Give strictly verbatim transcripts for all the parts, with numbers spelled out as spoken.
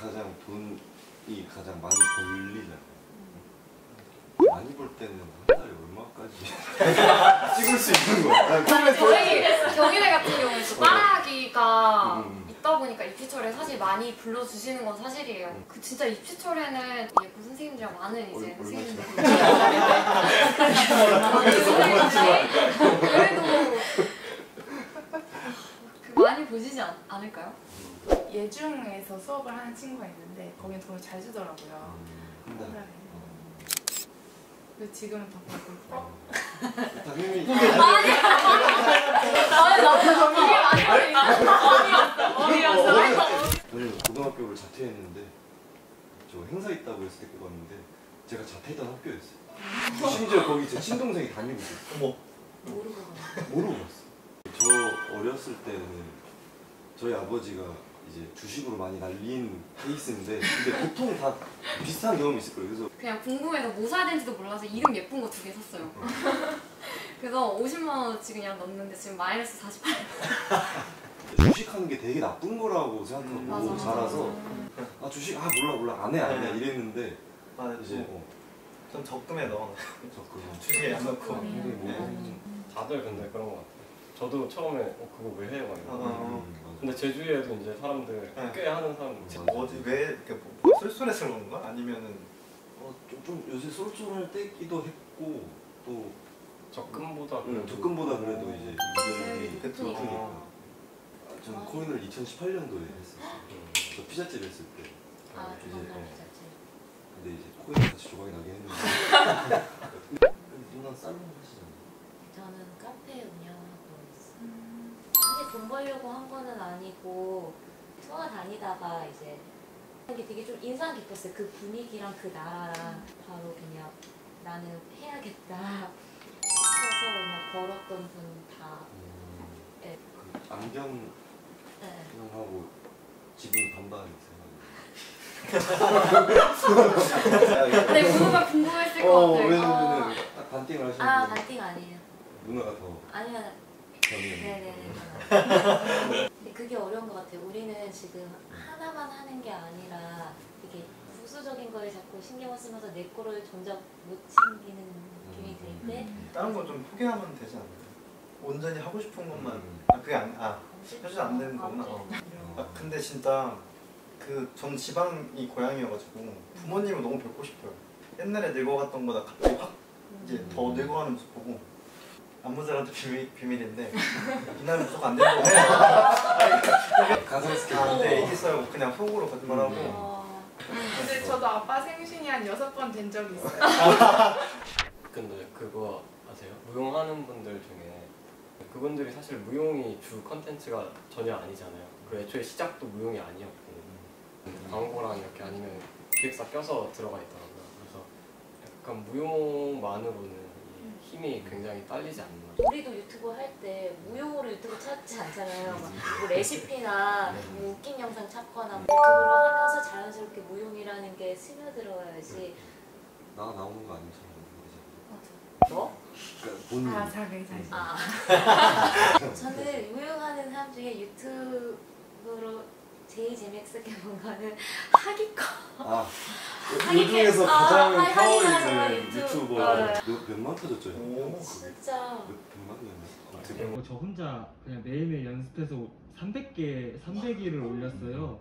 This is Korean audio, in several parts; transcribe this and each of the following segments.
가장 돈이 가장 많이 벌리잖아요. 많이 벌 때는 한 달에 얼마까지 찍을 수 있는 거야? 저희 경희대 같은 경우는 따라하기가 음. 있다 보니까 입시철에 사실 많이 불러주시는 건 사실이에요. 음. 그 진짜 입시철에는 예고 선생님들이랑 많은 이제 선생님들 그래도 많이 보시지 않, 않을까요? 예중에서 수업을 하는 친구가 있는데 거긴 돈을 잘 주더라고요. 네. 근데 지금은 더 바꿀까? 당연히 아니야! 아니야! 어이없어! 저는 고등학교를 자퇴했는데 저 행사 있다고 했을 때 갔는데 제가 자퇴했던 학교였어요. 심지어 거기 제 친동생이 다니고 있어요. 모르고 갔어요. 모르고 갔어요. 저 어렸을 때는 저희 아버지가 이제 주식으로 많이 날린 케이스인데 근데 보통 다 비슷한 경험이 있을 거예요. 그래서 그냥 궁금해서 뭐 사야 되는지도 몰라서 이름 예쁜 거 두 개 샀어요. 그래서 오십만 원어치 그냥 넣었는데 지금 마이너스 사십팔. 주식하는 게 되게 나쁜 거라고 생각하고 자라서 아 주식 아 몰라 몰라 안 해 안 해 이랬는데 아, 이제 어. 좀 적금에 넣어. 적금 주식에 안 넣고. 다들 근데 그런 거 같아요. 저도 처음에 어, 그거 왜 해요? 아, 음. 근데 제 주위에도 이제 사람들 네. 꽤 하는 사람들 어디 왜 이렇게 뭐, 쏠쏠해서 그런 거야? 아니면은 어, 좀, 좀 요새 쏠쏠할 때기도 했고 또 적금보다 그래도 적금보다 그래도 어. 이제 이게 배트로 크니까 저는 코인을 이천십팔 년도에 했었어요. 저 피자집 했을 때 아, 이제 어. 피자집. 근데 이제 코인 같이 조각이 나긴 했는데 누나 쌀로 하시잖아요. 저는 카페 운영 돈 벌려고 한 거는 아니고 투어 다니다가 이제 이게 되게 좀 인상 깊었어요. 그 분위기랑 그 나라랑 바로 그냥 나는 해야겠다 싶어서 그냥 걸었던 분 다 네. 그 안경 네. 하고 지분이 반반이세요. 근데 누군가 궁금했을 어, 것 같아요. 왜냐면은 어. 반띵을 하시는 아 반띵 아니에요. 누나가 더 아니야. 네네네. 그게 어려운 것 같아요. 우리는 지금 하나만 하는 게 아니라 이게 부수적인 거에 자꾸 신경을 쓰면서 내 거를 점점 못 챙기는 느낌이 들 때 다른 건 좀 포기하면 되지 않나요? 온전히 하고 싶은 것만 음. 아 그게 안.. 아 사실 안 되는 거구나. 아 근데 진짜 그 전 지방이 고향이어가지고 부모님을 너무 뵙고 싶어요. 옛날에 늙어갔던 거다 갑자기 확 이제 더 늙어가는 모습 보고 안무자한테 비밀, 비밀인데 이날은 무조건 안 된다고 해요. 가슴스키 안돼 이겼어요. 그냥 속으로 거짓말하고 어... 근데 저도 아빠 생신이 한 여섯 번 된 적이 있어요. 근데 그거 아세요? 무용하는 분들 중에 그분들이 사실 무용이 주 컨텐츠가 전혀 아니잖아요. 그리고 애초에 시작도 무용이 아니었고 광고랑 이렇게 아니면 기획사 껴서 들어가 있더라고요. 그래서 약간 무용만으로는 힘이 굉장히 딸리지 않나. 우리도 유튜브 할 때 무용으로 유튜브 찾지 않잖아요. 막 뭐 레시피나 뭐 웃긴 영상 찾거나 유튜브를 하면서 자연스럽게 무용이라는 게 스며들어야지. 나 나오는 거 아니면 잘 모르겠어. 뭐? 아 자기 자신. 아. 저는 무용하는 사람 중에 유튜브로 제일 재미있게 본 거는 하기꺼. 아. 그 중에서 가장 아, 파워 있는 유튜버 몇만 터졌죠? 오, 진짜 백만이었나? 저 혼자 그냥 매일매일 연습해서 삼백 개, 삼백 일을 올렸어요.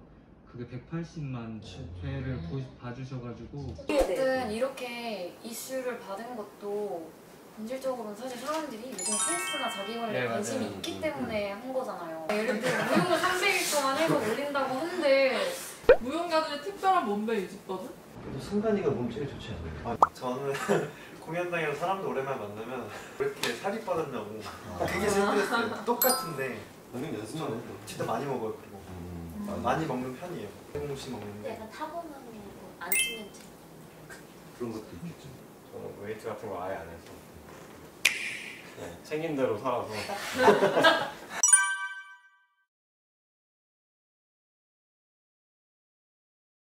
그게 백팔십만 회를 봐주셔가지고 어쨌든 이렇게 이슈를 받은 것도 본질적으로는 사실 사람들이 요즘 헬스나 자기 관리에 네, 관심이 맞아요. 있기 때문에 한 거잖아요. 예를 들어 무용을 삼백 일 동안 해서 올린다고 하는데 무용가들의 특별한 몸매 유지법은? 그래도 승관이가 몸 제일 좋지 않아요? 아, 저는 공연장에서 사람도 오랜만에 만나면 왜 이렇게 살이 빠졌냐고. 그게 스트레스. 똑같은데. 너는 연습만 진짜 많이 먹어요. 그리고 음. 많이 먹는 편이에요. 태국식 먹는데. 약간 타고나는 안 찌는 체. 그런 것도 있겠죠. 저는 웨이트 같은 거 아예 안 해서 그냥 챙긴 대로 살아서.